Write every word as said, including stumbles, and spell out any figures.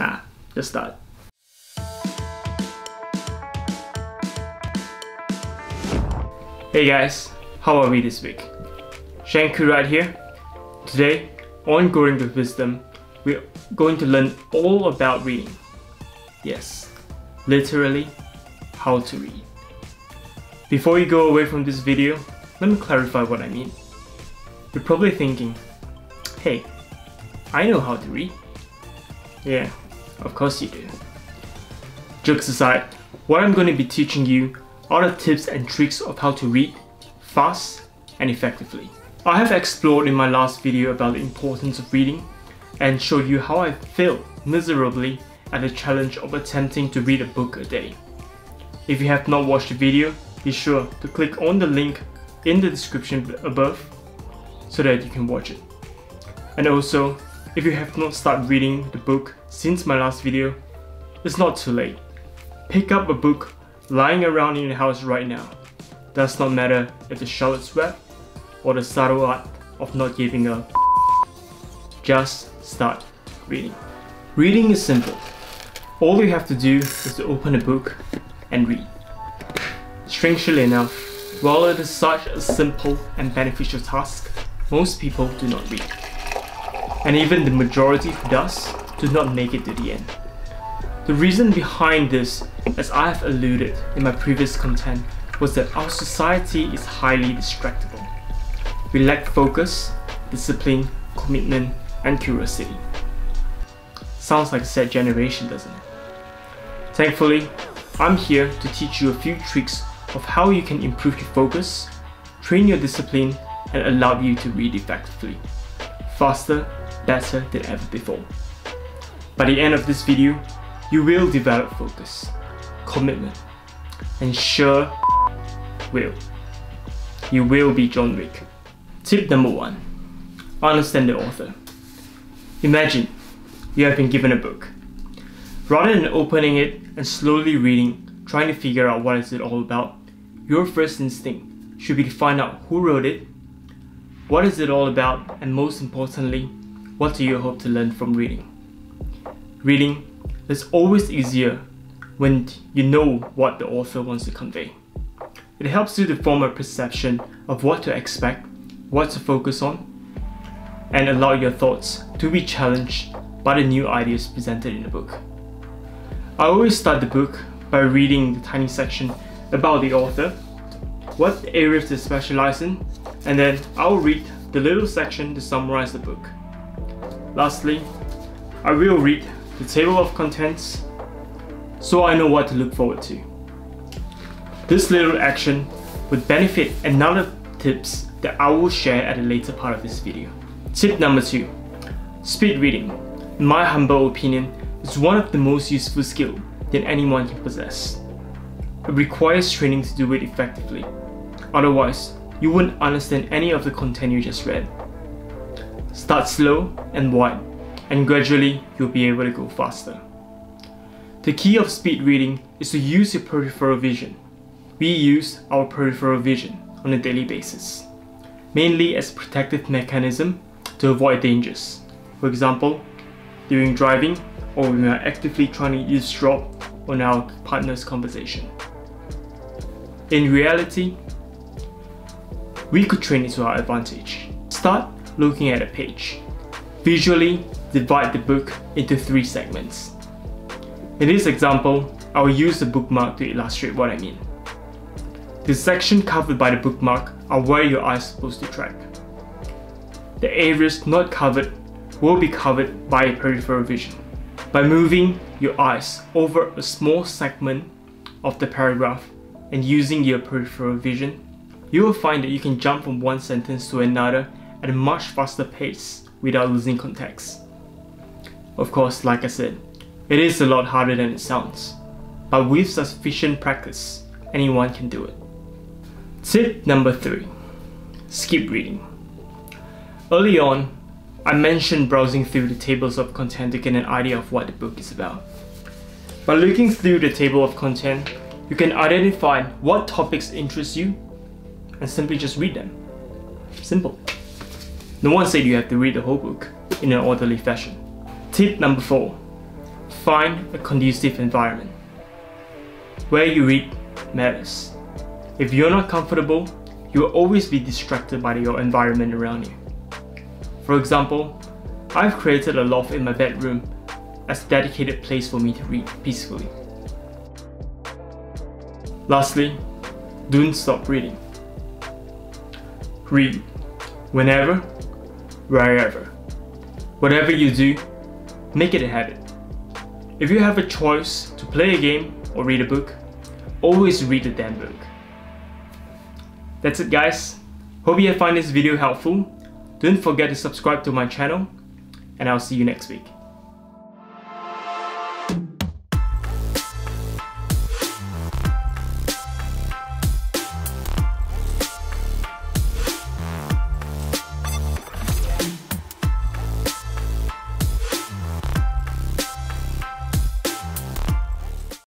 Ha, just that. Hey guys, how are we this week? Shanku right here. Today, on Growing With Wisdom, we're going to learn all about reading. Yes, literally, how to read. Before you go away from this video, let me clarify what I mean. You're probably thinking, hey, I know how to read. Yeah, of course you do. Jokes aside, what I'm going to be teaching you are the tips and tricks of how to read fast and effectively. I have explored in my last video about the importance of reading and showed you how I failed miserably at the challenge of attempting to read a book a day. If you have not watched the video, be sure to click on the link in the description above so that you can watch it. And also, if you have not started reading the book since my last video, it's not too late. Pick up a book lying around in your house right now. Does not matter if it's Charlotte's Web or the subtle art of not giving a just start reading. Reading is simple. All you have to do is to open a book and read. Strangely enough, while it is such a simple and beneficial task, most people do not read. And even the majority who does, do not make it to the end. The reason behind this, as I have alluded in my previous content, was that our society is highly distractible. We lack focus, discipline, commitment, and curiosity. Sounds like a sad generation, doesn't it? Thankfully, I'm here to teach you a few tricks of how you can improve your focus, train your discipline, and allow you to read effectively, faster, better than ever before. By the end of this video, you will develop focus, commitment, and sure will. You will be John Wick. Tip number one, understand the author. Imagine you have been given a book. Rather than opening it and slowly reading, trying to figure out what is it all about, your first instinct should be to find out who wrote it, what is it all about, and most importantly, what do you hope to learn from reading? Reading is always easier when you know what the author wants to convey. It helps you to form a perception of what to expect, what to focus on, and allow your thoughts to be challenged by the new ideas presented in the book. I always start the book by reading the tiny section about the author, what areas they specialize in, and then I'll read the little section to summarize the book. Lastly, I will read the table of contents so I know what to look forward to. This little action would benefit another tips that I will share at a later part of this video. Tip number two, speed reading, in my humble opinion, is one of the most useful skills that anyone can possess. It requires training to do it effectively. Otherwise, you wouldn't understand any of the content you just read. Start slow and wide, and gradually you'll be able to go faster. The key of speed reading is to use your peripheral vision. We use our peripheral vision on a daily basis, mainly as a protective mechanism to avoid dangers. For example, during driving or when we are actively trying to eavesdrop on our partner's conversation. In reality, we could train it to our advantage. Start looking at a page. Visually divide the book into three segments. In this example, I will use the bookmark to illustrate what I mean. The section covered by the bookmark are where your eyes are supposed to track. The areas not covered will be covered by peripheral vision. By moving your eyes over a small segment of the paragraph and using your peripheral vision, you will find that you can jump from one sentence to another at a much faster pace without losing context. Of course, like I said, it is a lot harder than it sounds, but with sufficient practice, anyone can do it. Tip number three, skip reading. Early on, I mentioned browsing through the tables of content to get an idea of what the book is about. By looking through the table of content, you can identify what topics interest you and simply just read them. Simple. No one said you have to read the whole book in an orderly fashion. Tip number four, Find a conducive environment. Where you eat matters. If you're not comfortable, you will always be distracted by your environment around you. For example, I've created a loft in my bedroom as a dedicated place for me to read peacefully. Lastly, don't stop reading. Read whenever, wherever. Whatever you do, make it a habit. If you have a choice to play a game or read a book, always read the damn book. That's it, guys. Hope you have found this video helpful. Don't forget to subscribe to my channel, and I'll see you next week.